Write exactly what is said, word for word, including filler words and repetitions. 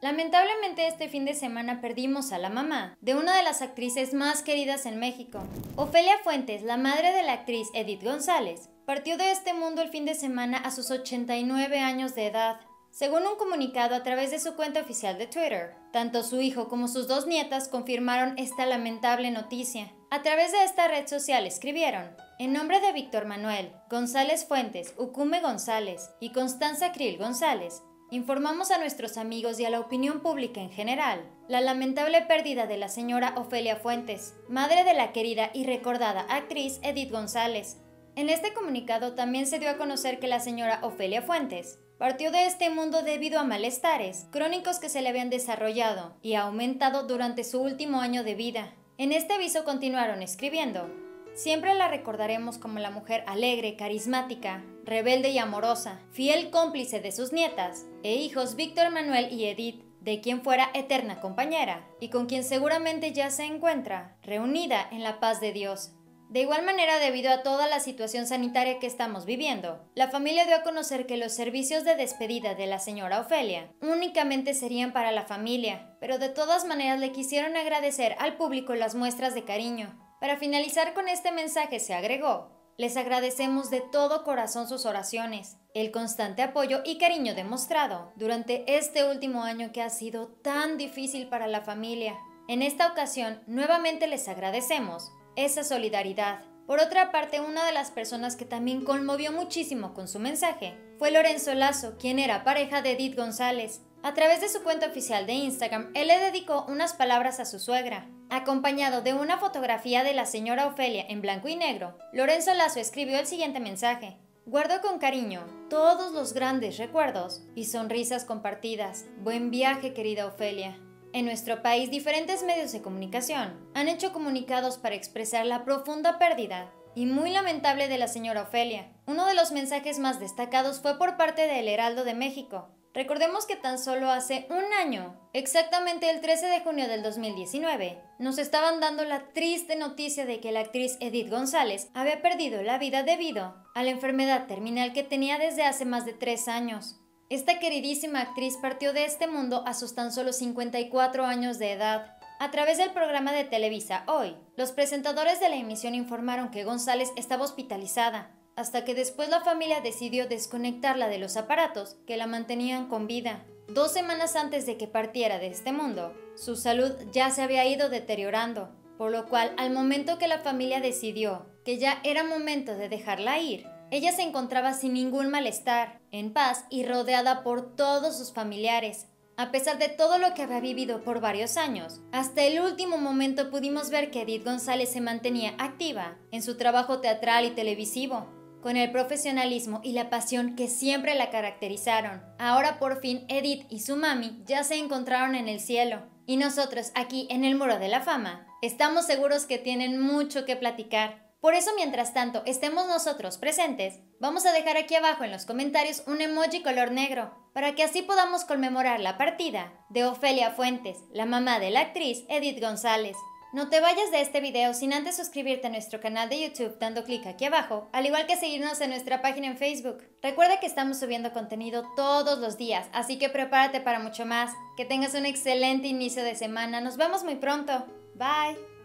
Lamentablemente este fin de semana perdimos a la mamá de una de las actrices más queridas en México. Ofelia Fuentes, la madre de la actriz Edith González, partió de este mundo el fin de semana a sus ochenta y nueve años de edad. Según un comunicado a través de su cuenta oficial de Twitter, tanto su hijo como sus dos nietas confirmaron esta lamentable noticia. A través de esta red social escribieron: en nombre de Víctor Manuel González Fuentes, Úcume González y Constanza Kriel González, informamos a nuestros amigos y a la opinión pública en general la lamentable pérdida de la señora Ofelia Fuentes, madre de la querida y recordada actriz Edith González. En este comunicado también se dio a conocer que la señora Ofelia Fuentes partió de este mundo debido a malestares crónicos que se le habían desarrollado y aumentado durante su último año de vida. En este aviso continuaron escribiendo: siempre la recordaremos como la mujer alegre, carismática, rebelde y amorosa, fiel cómplice de sus nietas e hijos Víctor Manuel y Edith, de quien fuera eterna compañera y con quien seguramente ya se encuentra reunida en la paz de Dios. De igual manera, debido a toda la situación sanitaria que estamos viviendo, la familia dio a conocer que los servicios de despedida de la señora Ofelia únicamente serían para la familia, pero de todas maneras le quisieron agradecer al público las muestras de cariño. Para finalizar con este mensaje se agregó: les agradecemos de todo corazón sus oraciones, el constante apoyo y cariño demostrado durante este último año que ha sido tan difícil para la familia. En esta ocasión, nuevamente les agradecemos esa solidaridad. Por otra parte, una de las personas que también conmovió muchísimo con su mensaje fue Lorenzo Lazo, quien era pareja de Edith González. A través de su cuenta oficial de Instagram, él le dedicó unas palabras a su suegra. Acompañado de una fotografía de la señora Ofelia en blanco y negro, Lorenzo Lazo escribió el siguiente mensaje: guardo con cariño todos los grandes recuerdos y sonrisas compartidas. Buen viaje, querida Ofelia. En nuestro país, diferentes medios de comunicación han hecho comunicados para expresar la profunda pérdida y muy lamentable de la señora Ofelia. Uno de los mensajes más destacados fue por parte del Heraldo de México. Recordemos que tan solo hace un año, exactamente el trece de junio del dos mil diecinueve, nos estaban dando la triste noticia de que la actriz Edith González había perdido la vida debido a la enfermedad terminal que tenía desde hace más de tres años. Esta queridísima actriz partió de este mundo a sus tan solo cincuenta y cuatro años de edad. A través del programa de Televisa Hoy, los presentadores de la emisión informaron que González estaba hospitalizada, hasta que después la familia decidió desconectarla de los aparatos que la mantenían con vida. Dos semanas antes de que partiera de este mundo, su salud ya se había ido deteriorando, por lo cual al momento que la familia decidió que ya era momento de dejarla ir, ella se encontraba sin ningún malestar, en paz y rodeada por todos sus familiares. A pesar de todo lo que había vivido por varios años, hasta el último momento pudimos ver que Edith González se mantenía activa en su trabajo teatral y televisivo, con el profesionalismo y la pasión que siempre la caracterizaron. Ahora por fin Edith y su mami ya se encontraron en el cielo, y nosotros aquí en el Muro de la Fama estamos seguros que tienen mucho que platicar. Por eso, mientras tanto estemos nosotros presentes, vamos a dejar aquí abajo en los comentarios un emoji color negro, para que así podamos conmemorar la partida de Ofelia Fuentes, la mamá de la actriz Edith González. No te vayas de este video sin antes suscribirte a nuestro canal de YouTube dando clic aquí abajo, al igual que seguirnos en nuestra página en Facebook. Recuerda que estamos subiendo contenido todos los días, así que prepárate para mucho más. Que tengas un excelente inicio de semana. Nos vemos muy pronto. Bye.